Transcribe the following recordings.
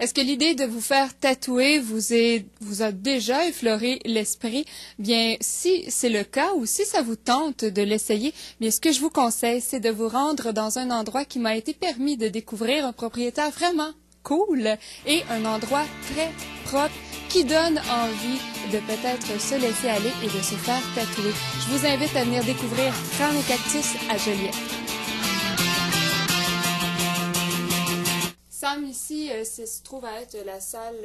Est-ce que l'idée de vous faire tatouer vous a déjà effleuré l'esprit? Bien, si c'est le cas ou si ça vous tente de l'essayer, bien, ce que je vous conseille, c'est de vous rendre dans un endroit qui m'a été permis de découvrir un propriétaire vraiment cool et un endroit très propre qui donne envie de peut-être se laisser aller et de se faire tatouer. Je vous invite à venir découvrir Crâne et Cactus à Joliette. Sam, ici, ça se trouve à être la salle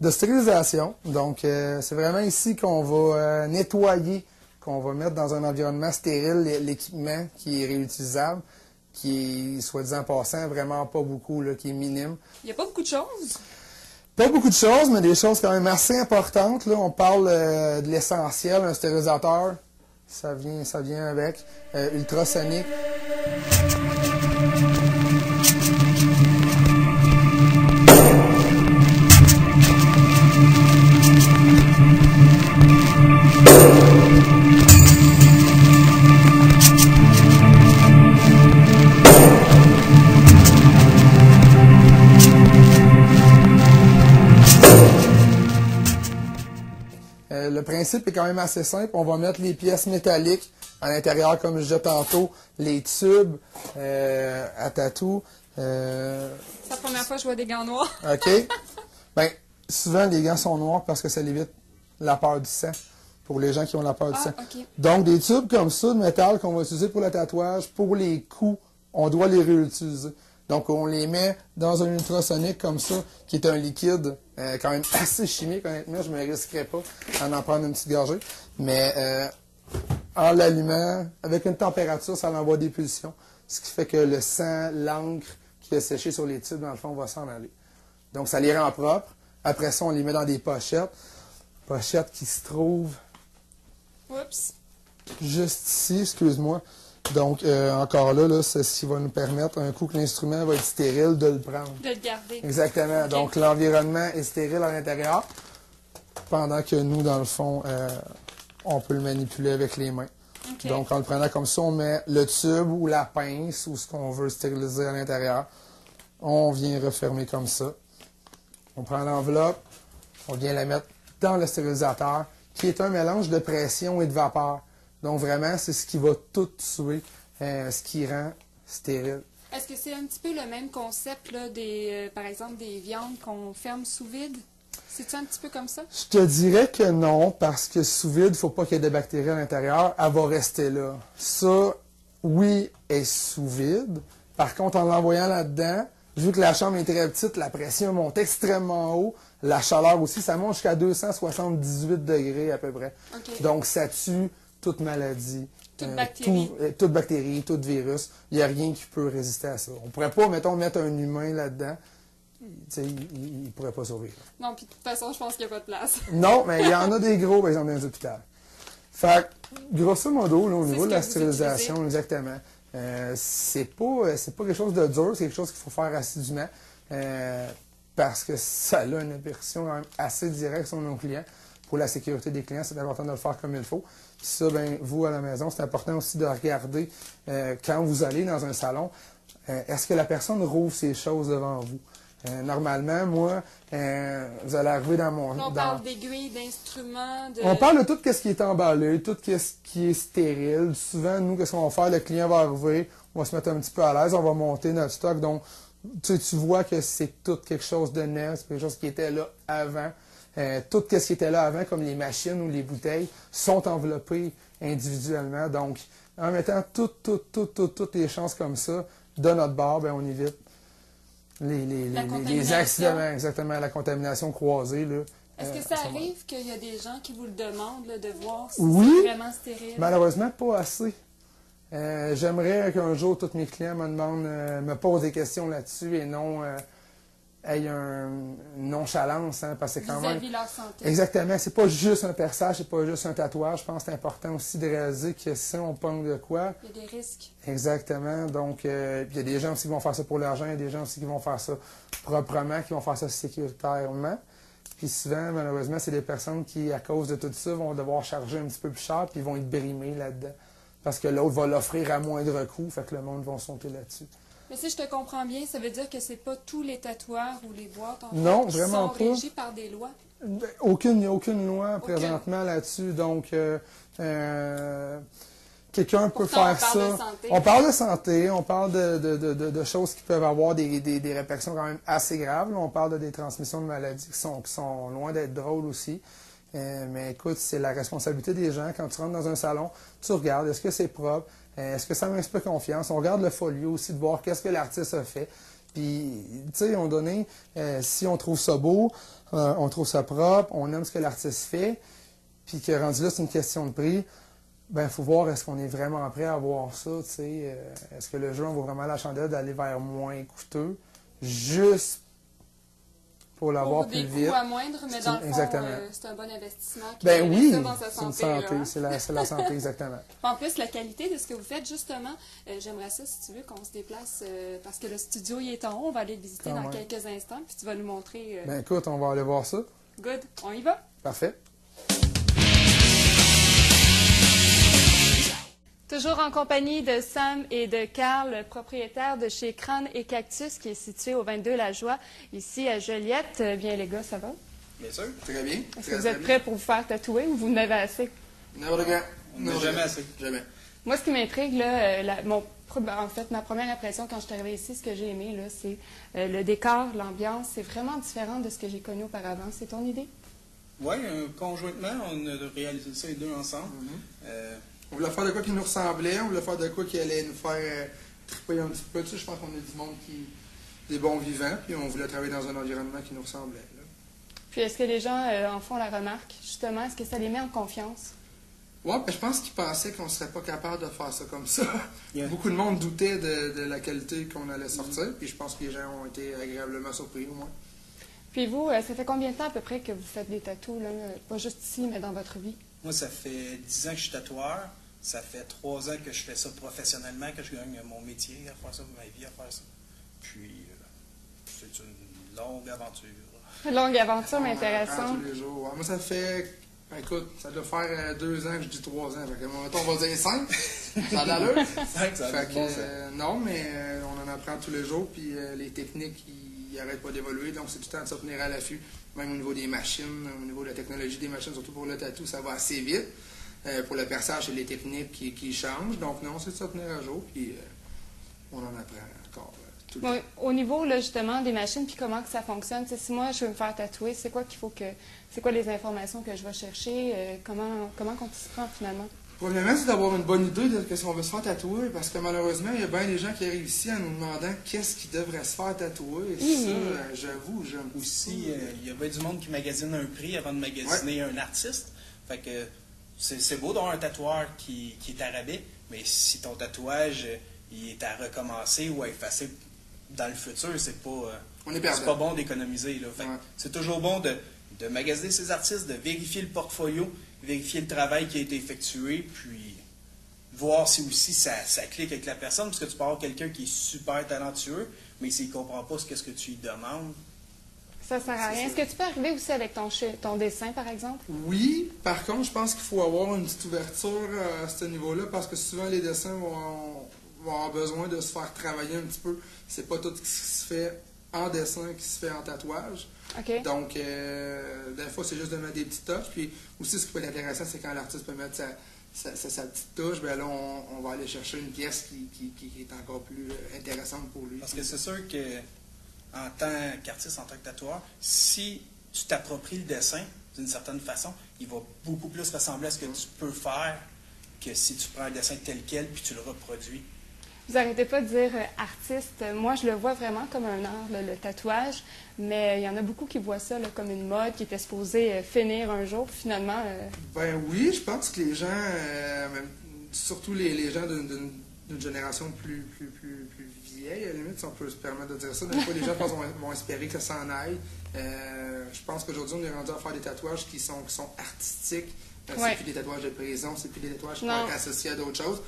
de stérilisation. Donc, c'est vraiment ici qu'on va nettoyer, qu'on va mettre dans un environnement stérile l'équipement qui est réutilisable, qui est, soi-disant passant, vraiment pas beaucoup, là, qui est minime. Il n'y a pas beaucoup de choses? Pas beaucoup de choses, mais des choses quand même assez importantes. Là, on parle de l'essentiel, un stérilisateur, ça vient avec, ultrasonique. Le principe est quand même assez simple. On va mettre les pièces métalliques à l'intérieur, comme je disais tantôt, les tubes à tatou. C'est la première fois que je vois des gants noirs. OK. Bien, souvent, les gants sont noirs parce que ça évite la peur du sang, pour les gens qui ont la peur du sang. Okay. Donc, des tubes comme ça, de métal, qu'on va utiliser pour le tatouage, pour les coups, on doit les réutiliser. Donc, on les met dans un ultrasonique comme ça, qui est un liquide quand même assez chimique, honnêtement. Je ne me risquerais pas à en prendre une petite gorgée. Mais en l'allumant, avec une température, ça envoie des pulsions. Ce qui fait que le sang, l'encre qui est séché sur les tubes, dans le fond, va s'en aller. Donc, ça les rend propres. Après ça, on les met dans des pochettes. Pochettes qui se trouvent oups, juste ici, excuse-moi. Donc, encore là, c'est ce qui va nous permettre, un coup que l'instrument va être stérile, de le prendre. De le garder. Exactement. Okay. Donc, l'environnement est stérile à l'intérieur, pendant que nous, dans le fond, on peut le manipuler avec les mains. Okay. Donc, en le prenant comme ça, on met le tube ou la pince ou ce qu'on veut stériliser à l'intérieur. On vient refermer comme ça. On prend l'enveloppe, on vient la mettre dans le stérilisateur, qui est un mélange de pression et de vapeur. Donc, vraiment, c'est ce qui va tout tuer, ce qui rend stérile. Est-ce que c'est un petit peu le même concept, là, par exemple, des viandes qu'on ferme sous vide? C'est-tu un petit peu comme ça? Je te dirais que non, parce que sous vide, il ne faut pas qu'il y ait de bactéries à l'intérieur. Elle va rester là. Ça, oui, est sous vide. Par contre, en l'envoyant là-dedans, vu que la chambre est très petite, la pression monte extrêmement haut. La chaleur aussi, ça monte jusqu'à 278 degrés à peu près. Okay. Donc, ça tue toute maladie, toute bactérie, tout virus, il n'y a rien qui peut résister à ça. On ne pourrait pas, mettons, mettre un humain là-dedans, il ne pourrait pas survivre. Non, puis de toute façon, je pense qu'il n'y a pas de place. Non, mais il y en a des gros, par exemple, dans les hôpitaux. Fait que, grosso modo, là, au niveau de la stérilisation, exactement, c'est pas quelque chose de dur, c'est quelque chose qu'il faut faire assidûment, parce que ça a une impression quand même assez directe sur nos clients. Pour la sécurité des clients, c'est important de le faire comme il faut. Puis ça, bien, vous, à la maison, c'est important aussi de regarder quand vous allez dans un salon, est-ce que la personne rouvre ces choses devant vous? Normalement, moi, vous allez arriver dans mon... On parle d'aiguilles, d'instruments, de... On parle de tout ce qui est emballé, tout ce qui est stérile. Souvent, nous, qu'est-ce qu'on va faire? Le client va arriver, on va se mettre un petit peu à l'aise, on va monter notre stock. Donc, tu vois que c'est tout quelque chose de neuf, c'est quelque chose qui était là avant. Tout ce qui était là avant, comme les machines ou les bouteilles, sont enveloppées individuellement. Donc, en mettant toutes les chances comme ça de notre bord, bien, on évite les accidents, exactement, la contamination croisée. Est-ce que ça arrive qu'il y a des gens qui vous le demandent là, de voir si c'est vraiment stérile? Malheureusement, pas assez. J'aimerais qu'un jour, tous mes clients me demandent, me posent des questions là-dessus et non... aient une nonchalance, hein, parce que quand même... Vis-à-vis leur santé. Exactement. C'est pas juste un perçage, c'est pas juste un tatouage. Je pense que c'est important aussi de réaliser que si on pogne de quoi... Il y a des risques. Exactement. Donc, il y a des gens aussi qui vont faire ça pour l'argent, il y a des gens aussi qui vont faire ça proprement, qui vont faire ça sécuritairement. Puis souvent, malheureusement, c'est des personnes qui, à cause de tout ça, vont devoir charger un petit peu plus cher, puis ils vont être brimés là-dedans. Parce que l'autre va l'offrir à moindre coût, fait que le monde va sauter là-dessus. Mais si je te comprends bien, ça veut dire que c'est pas tous les tatouages ou les boîtes en non, fait, vraiment qui sont régis par des lois? Aucune, il n'y a aucune loi présentement là-dessus. Donc, quelqu'un peut faire ça. On parle de santé, on parle de choses qui peuvent avoir des répercussions quand même assez graves. Là, on parle de des transmissions de maladies qui sont loin d'être drôles aussi. Mais écoute, c'est la responsabilité des gens. Quand tu rentres dans un salon, tu regardes, est-ce que c'est propre? Est-ce que ça m'inspire confiance? On regarde le folio aussi, de voir qu'est-ce que l'artiste a fait. Puis, tu sais, on donne, si on trouve ça beau, on trouve ça propre, on aime ce que l'artiste fait, puis que rendu là, c'est une question de prix, ben il faut voir est-ce qu'on est vraiment prêt à avoir ça, tu sais. Est-ce que le jeu en vaut vraiment la chandelle d'aller vers moins coûteux, juste pour l'avoir plus vite. À moindre, mais dans le fond, c'est un bon investissement. Ben oui, c'est une santé, c'est la santé, exactement. En plus, la qualité de ce que vous faites, justement, j'aimerais ça, si tu veux, qu'on se déplace, parce que le studio, il est en haut, on va aller le visiter dans quelques instants, puis tu vas nous montrer... Ben écoute, on va aller voir ça. Good, on y va? Parfait. Toujours en compagnie de Sam et de Carl, propriétaires de chez Crâne et Cactus, qui est situé au 22 La Joie, ici à Joliette. Bien, les gars, ça va? Bien sûr, très bien. Est-ce que vous êtes prêts pour vous faire tatouer ou vous n'avez assez? Non, vraiment. Non, jamais assez. Jamais. Moi, ce qui m'intrigue, en fait, ma première impression quand je suis arrivée ici, ce que j'ai aimé, c'est le décor, l'ambiance. C'est vraiment différent de ce que j'ai connu auparavant. C'est ton idée? Oui, conjointement, on a réalisé ça les deux ensemble. Mm-hmm. On voulait faire de quoi qui nous ressemblait, on voulait faire de quoi qui allait nous faire triper un petit peu. Tu sais, je pense qu'on a du monde des bons vivants, puis on voulait travailler dans un environnement qui nous ressemblait. Là. Puis est-ce que les gens en font la remarque, justement, est-ce que ça les met en confiance? Oui, ben, je pense qu'ils pensaient qu'on ne serait pas capable de faire ça comme ça. Yeah. Beaucoup de monde doutait de la qualité qu'on allait sortir, puis je pense que les gens ont été agréablement surpris, au moins. Puis vous, ça fait combien de temps à peu près que vous faites des tatous, là? Pas juste ici, mais dans votre vie? Moi, ça fait 10 ans que je suis tatoueur. Ça fait 3 ans que je fais ça professionnellement, que je gagne mon métier à faire ça, ma vie à faire ça. Puis, c'est une longue aventure. Une longue aventure, mais intéressante. Tous les jours. Ouais. Moi, ça fait, écoute, ça doit faire 2 ans que je dis 3 ans. Fait que, on va dire 5. Ça a l'allure. 5, ça fait que, non, mais on en apprend tous les jours. Puis, les techniques, ils n'arrêtent pas d'évoluer. Donc, c'est tout le temps de se tenir à l'affût. Même au niveau des machines, au niveau de la technologie des machines, surtout pour le tatou, ça va assez vite. Pour le perçage, c'est les techniques qui changent. Donc non, c'est de se tenir à jour, puis on en apprend encore tout le temps. Au niveau, là, justement, des machines, puis comment que ça fonctionne, si moi, je veux me faire tatouer, c'est quoi qu'il faut que... C'est quoi les informations que je vais chercher? Comment qu'on s'y prend, finalement? Premièrement, c'est d'avoir une bonne idée de ce qu'on veut se faire tatouer, parce que malheureusement, il y a bien des gens qui arrivent ici en nous demandant qu'est-ce qu'ils devraient se faire tatouer. Ça, j'avoue, j'aime aussi. Il y a bien du monde qui magasine un prix avant de magasiner un artiste. Fait que c'est beau d'avoir un tatoueur qui est à rabais, mais si ton tatouage il est à recommencer ou à effacer dans le futur, c'est pas, pas bon d'économiser. C'est toujours bon de magasiner ses artistes, de vérifier le portfolio, vérifier le travail qui a été effectué, puis voir si aussi ça clique avec la personne, parce que tu peux avoir quelqu'un qui est super talentueux, mais s'il ne comprend pas ce que tu lui demandes. Ça ne sert à rien. Est-ce que tu peux arriver aussi avec ton dessin, par exemple? Oui. Par contre, je pense qu'il faut avoir une petite ouverture à ce niveau-là, parce que souvent, les dessins vont avoir besoin de se faire travailler un petit peu. C'est pas tout ce qui se fait en dessin qui se fait en tatouage. Okay. Donc, des fois, c'est juste de mettre des petites touches. Puis aussi, ce qui peut être intéressant, c'est quand l'artiste peut mettre sa petite touche, bien là, on va aller chercher une pièce qui est encore plus intéressante pour lui. Parce que c'est sûr que en tant qu'artiste, en tant que tatoueur, si tu t'appropries le dessin d'une certaine façon, il va beaucoup plus ressembler à ce que tu peux faire que si tu prends un dessin tel quel puis tu le reproduis. Vous n'arrêtez pas de dire artiste. Moi, je le vois vraiment comme un art, le tatouage, mais il y en a beaucoup qui voient ça comme une mode qui était supposée finir un jour, finalement. Ben oui, je pense que les gens, surtout les gens d'une génération plus vieille, à la limite, si on peut se permettre de dire ça, des fois, les gens vont espérer que ça s'en aille. Je pense qu'aujourd'hui, on est rendu à faire des tatouages qui sont artistiques. C'est plus des tatouages de prison, c'est plus des tatouages qui sont associés à d'autres choses.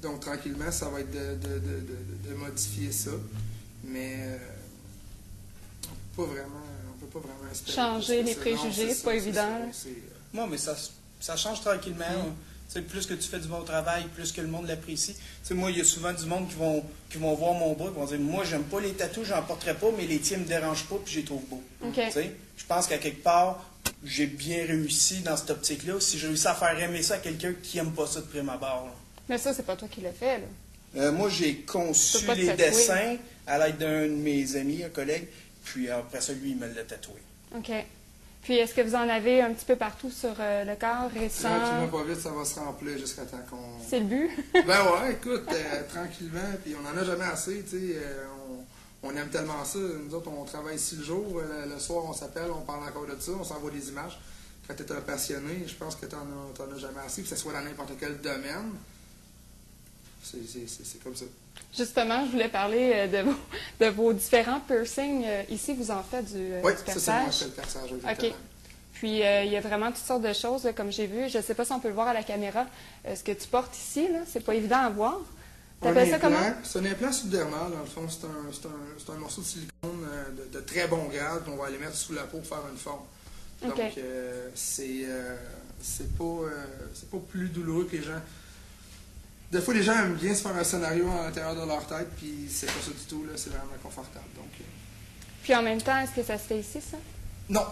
Donc, tranquillement, ça va être de modifier ça, mais on peut pas vraiment espérer changer les préjugés, c'est pas évident. Moi, mais ça change tranquillement. T'sais, plus que tu fais du bon travail, plus que le monde l'apprécie. T'sais, moi, il y a souvent du monde qui vont voir mon bras et vont dire « Moi, j'aime pas les tatous, j'en porterai pas, mais les tiens me dérangent pas puis je les trouve beaux. Okay. » Je pense qu'à quelque part, j'ai bien réussi dans cette optique-là. Si j'ai réussi à faire aimer ça à quelqu'un qui aime pas ça de prime abord. Là. Mais ça, c'est pas toi qui l'as fait, là. Moi, j'ai conçu les dessins à l'aide d'un de mes amis, un collègue, puis après ça, lui, il me l'a tatoué. OK. Puis, est-ce que vous en avez un petit peu partout sur le corps récent? Tranquillement, pas vite, ça va se remplir jusqu'à temps qu'on... C'est le but? Ben ouais, écoute, tranquillement, puis on n'en a jamais assez, tu sais, on aime tellement ça. Nous autres, on travaille 6 jours, le soir, on s'appelle, on parle encore de ça, on s'envoie des images. Quand tu es un passionné, je pense que tu n'en as jamais assez, que ce soit dans n'importe quel domaine. C'est comme ça. Justement, je voulais parler de vos différents piercings. Ici, vous en faites du perçage. Oui, ça, c'est le perçage. OK. Puis, il y a vraiment toutes sortes de choses, comme j'ai vu. Je ne sais pas si on peut le voir à la caméra. Ce que tu portes ici, c'est pas évident à voir. Tu appelles ça comment? C'est un implant subdermal, dans le fond. C'est un morceau de silicone de très bon grade qu'on va aller mettre sous la peau pour faire une forme. Okay. Donc, c'est pas plus douloureux que les gens... Des fois, les gens aiment bien se faire un scénario à l'intérieur de leur tête, puis c'est pas ça du tout, là, c'est vraiment confortable. Donc, Puis en même temps, est-ce que ça se fait ici, ça? Non,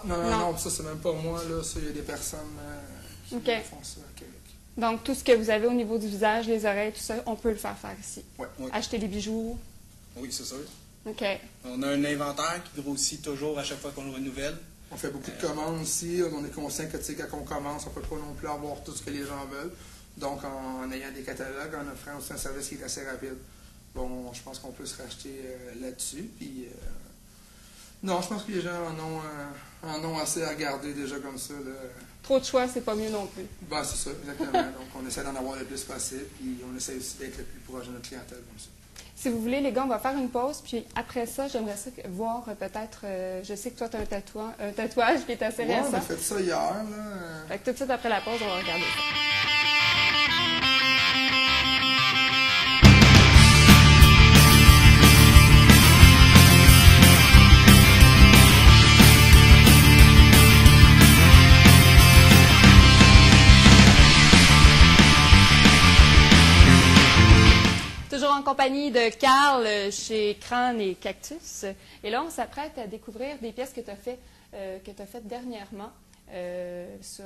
ça, c'est même pas moi, là, ça, il y a des personnes qui font ça à Québec. Donc, tout ce que vous avez au niveau du visage, les oreilles, tout ça, on peut le faire faire ici? Oui. Ouais. Acheter des bijoux? Oui, c'est sûr. OK. On a un inventaire qui grossit toujours à chaque fois qu'on le renouvelle. On fait beaucoup de commandes aussi, on est conscient que, tu sais, quand on commence, on peut pas non plus avoir tout ce que les gens veulent. Donc, en ayant des catalogues, en offrant aussi un service qui est assez rapide. Bon, je pense qu'on peut se racheter là-dessus. Puis, non, je pense que les gens en ont assez à regarder déjà comme ça. Là. Trop de choix, c'est pas mieux non plus. Ben, c'est ça, exactement. Donc, on essaie d'en avoir le plus possible. Puis, on essaie aussi d'être le plus proche de notre clientèle comme ça. Si vous voulez, les gars, on va faire une pause, puis après ça, j'aimerais voir peut-être... je sais que toi, tu as un tatouage qui est assez récent. On a fait ça hier, là. Fait que tout de suite, après la pause, on va regarder ça. En compagnie de Carl chez Crâne et Cactus. Et là, on s'apprête à découvrir des pièces que tu as faites dernièrement sur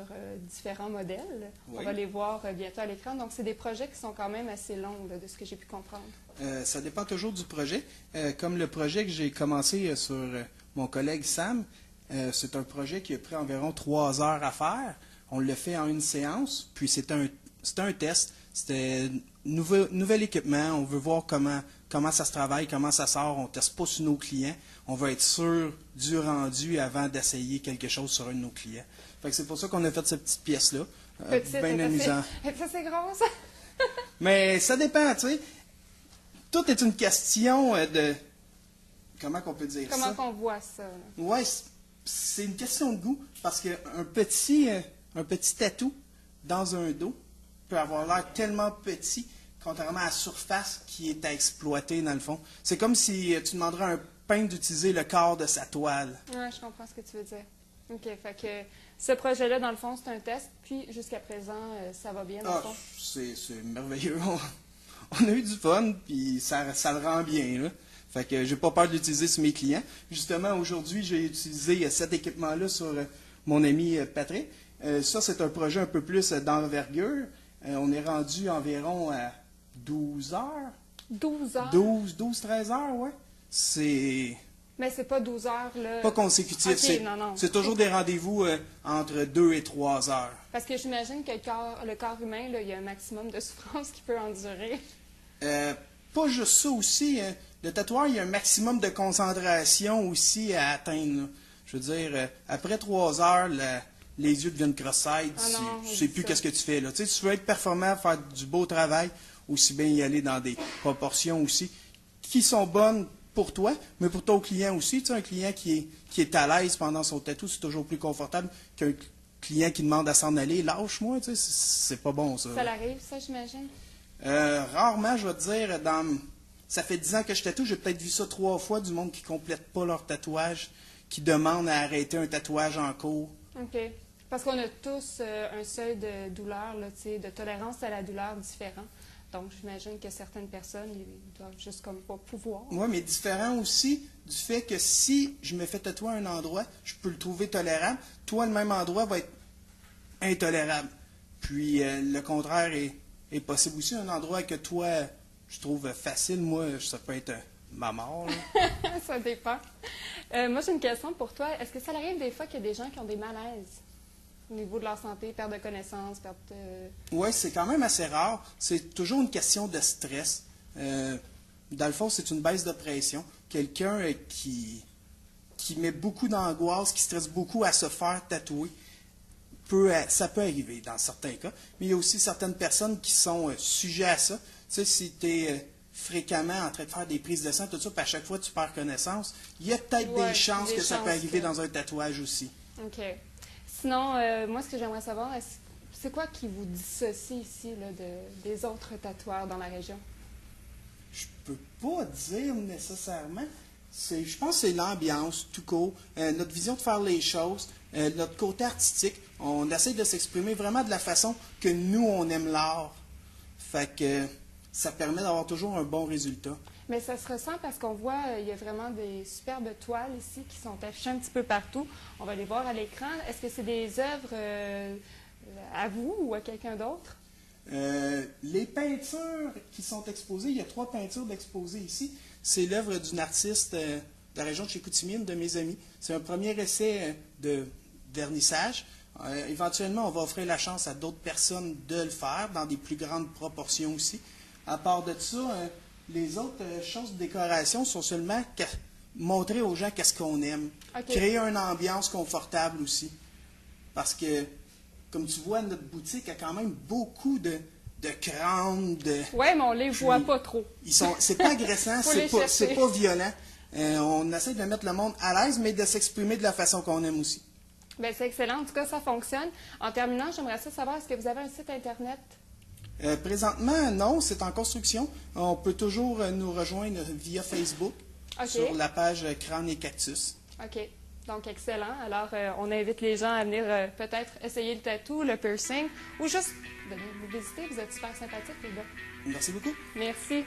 différents modèles. Oui. On va les voir bientôt à l'écran. Donc, c'est des projets qui sont quand même assez longs, là, de ce que j'ai pu comprendre. Ça dépend toujours du projet. Comme le projet que j'ai commencé sur mon collègue Sam, c'est un projet qui a pris environ 3 heures à faire. On le fait en une séance, puis c'est un test. C'était nouvel équipement, on veut voir comment ça se travaille, comment ça sort, on ne teste pas sur nos clients, on veut être sûr du rendu avant d'essayer quelque chose sur un de nos clients. C'est pour ça qu'on a fait cette petite pièce-là, bien amusant. Ça, c'est gros, ça? Mais ça dépend, tu sais. Tout est une question de... Comment qu'on peut dire ça? Comment qu'on voit ça? Oui, c'est une question de goût, parce qu'un petit tatou dans un dos, peut avoir l'air tellement petit, contrairement à la surface qui est à exploiter, dans le fond. C'est comme si tu demanderais à un peintre d'utiliser le corps de sa toile. Oui, je comprends ce que tu veux dire. OK, fait que ce projet-là, dans le fond, c'est un test, puis jusqu'à présent, ça va bien, dans le fond? C'est merveilleux. On a eu du fun, puis ça le rend bien, là. Fait que j'ai pas peur de l'utiliser sur mes clients. Justement, aujourd'hui, j'ai utilisé cet équipement-là sur mon ami Patrick. Ça, c'est un projet un peu plus d'envergure. On est rendu environ à 12 heures. 12 heures? 12-13 heures, oui. C'est... Mais c'est pas 12 heures, là... Pas consécutif. Okay, c'est toujours des rendez-vous entre 2 et 3 heures. Parce que j'imagine que le corps humain, là, il y a un maximum de souffrance qu'il peut endurer. Pas juste ça aussi. Hein. Le tatouage, il y a un maximum de concentration aussi à atteindre. Là. Je veux dire, après 3 heures... Les yeux deviennent cross-eyed, tu sais plus qu'est-ce que tu fais là. Tu sais, tu veux être performant, faire du beau travail, aussi bien y aller dans des proportions aussi qui sont bonnes pour toi, mais pour ton client aussi. Tu sais, un client qui est à l'aise pendant son tatou, c'est toujours plus confortable qu'un client qui demande à s'en aller. Lâche-moi, tu sais, c'est pas bon ça. Ça l'arrive, ça, j'imagine? Rarement, je vais te dire, ça fait 10 ans que je tatoue, j'ai peut-être vu ça 3 fois du monde qui ne complète pas leur tatouage, qui demande à arrêter un tatouage en cours. OK. Parce qu'on a tous un seuil de douleur, là, de tolérance à la douleur différent. Donc, j'imagine que certaines personnes ils doivent juste comme pas pouvoir. Oui, mais différent aussi du fait que si je me fais tatouer à un endroit, je peux le trouver tolérable. Toi, le même endroit va être intolérable. Puis, le contraire est possible aussi. Un endroit que toi, je trouve facile, moi, ça peut être ma mort. Ça dépend. Moi, j'ai une question pour toi. Est-ce que ça arrive des fois qu'il y a des gens qui ont des malaises au niveau de leur santé, perte de connaissances, perte de... Oui, c'est quand même assez rare. C'est toujours une question de stress. Dans le fond, c'est une baisse de pression. Quelqu'un qui met beaucoup d'angoisse, qui stresse beaucoup à se faire tatouer, ça peut arriver dans certains cas. Mais il y a aussi certaines personnes qui sont sujets à ça. Tu sais, si tu es fréquemment en train de faire des prises de sang, tout ça, puis à chaque fois tu perds connaissance, il y a peut-être des chances que ça peut arriver dans un tatouage aussi. OK. Sinon, moi, ce que j'aimerais savoir, c'est quoi qui vous dissocie ici là, des autres tatoueurs dans la région? Je peux pas dire nécessairement. Je pense que c'est l'ambiance, tout court, notre vision de faire les choses, notre côté artistique. On essaie de s'exprimer vraiment de la façon que nous, on aime l'art. Fait que ça permet d'avoir toujours un bon résultat. Mais ça se ressent parce qu'on voit, il y a vraiment des superbes toiles ici qui sont affichées un petit peu partout. On va les voir à l'écran. Est-ce que c'est des œuvres à vous ou à quelqu'un d'autre? Les peintures qui sont exposées, il y a 3 peintures d'exposées ici. C'est l'œuvre d'une artiste de la région de Chicoutumine, de mes amis. C'est un premier essai de vernissage. Éventuellement, on va offrir la chance à d'autres personnes de le faire, dans des plus grandes proportions aussi. À part de ça... les autres choses de décoration sont seulement montrer aux gens qu'est-ce qu'on aime. Okay. Créer une ambiance confortable aussi. Parce que, comme tu vois, notre boutique a quand même beaucoup de crânes. Oui, mais on ne les voit pas trop. C'est pas agressant, c'est pas violent. On essaie de mettre le monde à l'aise, mais de s'exprimer de la façon qu'on aime aussi. Bien, c'est excellent. En tout cas, ça fonctionne. En terminant, j'aimerais savoir, est-ce que vous avez un site Internet? Présentement, non, c'est en construction. On peut toujours nous rejoindre via Facebook sur la page Crâne et Cactus. OK. Donc, excellent. Alors, on invite les gens à venir peut-être essayer le tatou, le piercing, ou juste venir vous visiter. Vous êtes super sympathiques, les gars. Merci beaucoup. Merci.